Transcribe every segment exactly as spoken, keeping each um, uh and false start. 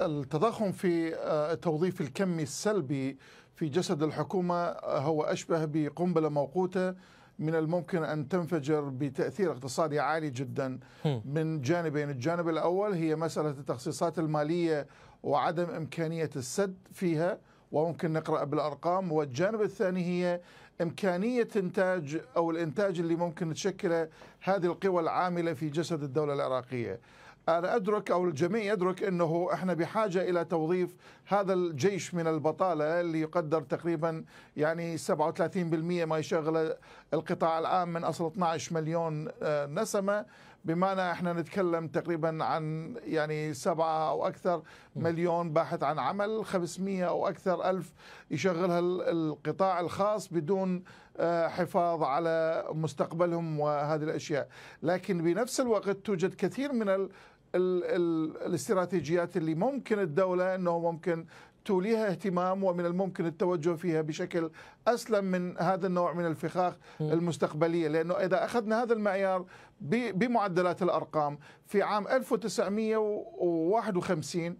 التضخم في التوظيف الكمي السلبي في جسد الحكومة هو أشبه بقنبلة موقوتة من الممكن أن تنفجر بتأثير اقتصادي عالي جدا من جانبين. الجانب الأول هي مسألة التخصيصات المالية وعدم إمكانية السد فيها، وممكن نقرأ بالأرقام. والجانب الثاني هي إمكانية إنتاج أو الإنتاج اللي ممكن تشكله هذه القوى العاملة في جسد الدولة العراقية. أنا أدرك أو الجميع يدرك أنه إحنا بحاجة إلى توظيف هذا الجيش من البطالة اللي يقدر تقريبا يعني سبعة وثلاثين بالمئة ما يشغل القطاع العام من أصل اثني عشر مليون نسمة، بمعنى إحنا نتكلم تقريبا عن يعني سبعة أو أكثر مليون باحث عن عمل، خمسمئة أو أكثر ألف يشغلها القطاع الخاص بدون حفاظ على مستقبلهم وهذه الأشياء. لكن بنفس الوقت توجد كثير من ال ال ال الاستراتيجيات اللي ممكن الدولة أنه ممكن توليها اهتمام، ومن الممكن التوجه فيها بشكل أسلم من هذا النوع من الفخاخ المستقبلية. لأنه إذا أخذنا هذا المعيار بمعدلات الأرقام، في عام ألف وتسعمئة وواحد وخمسين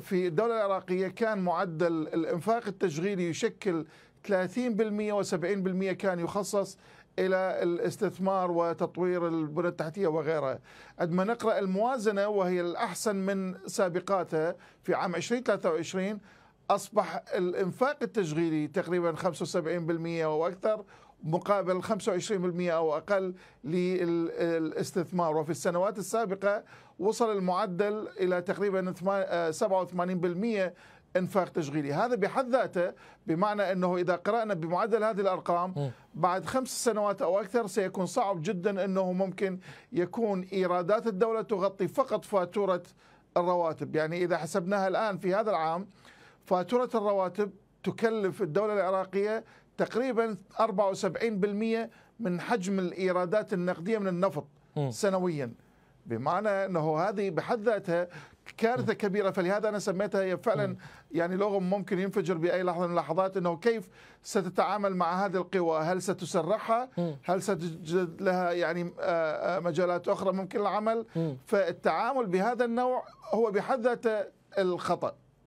في الدولة العراقية كان معدل الإنفاق التشغيلي يشكل ثلاثين بالمئة، وسبعين بالمئة كان يخصص إلى الاستثمار وتطوير البنى التحتية وغيرها. عندما نقرأ الموازنة وهي الأحسن من سابقاتها في عام ألفين وثلاثة وعشرين أصبح الإنفاق التشغيلي تقريبا خمسة وسبعين بالمئة وأكثر، مقابل خمسة وعشرين بالمئة أو أقل للاستثمار. وفي السنوات السابقة وصل المعدل إلى تقريبا سبعة وثمانين بالمئة انفاق تشغيلي. هذا بحد ذاته بمعنى أنه إذا قرأنا بمعدل هذه الأرقام بعد خمس سنوات أو أكثر سيكون صعب جدا أنه ممكن يكون إيرادات الدولة تغطي فقط فاتورة الرواتب. يعني إذا حسبناها الآن في هذا العام، فاتورة الرواتب تكلف الدولة العراقية تقريبا أربعة وسبعين بالمئة من حجم الإيرادات النقدية من النفط سنويا، بمعنى أنه هذه بحد ذاتها كارثة كبيرة. فلهذا أنا سميتها هي فعلا يعني لغم ممكن ينفجر بأي لحظة من اللحظات. أنه كيف ستتعامل مع هذه القوى؟ هل ستسرحها؟ هل ستجد لها يعني مجالات أخرى ممكن العمل؟ فالتعامل بهذا النوع هو بحد ذاته الخطأ.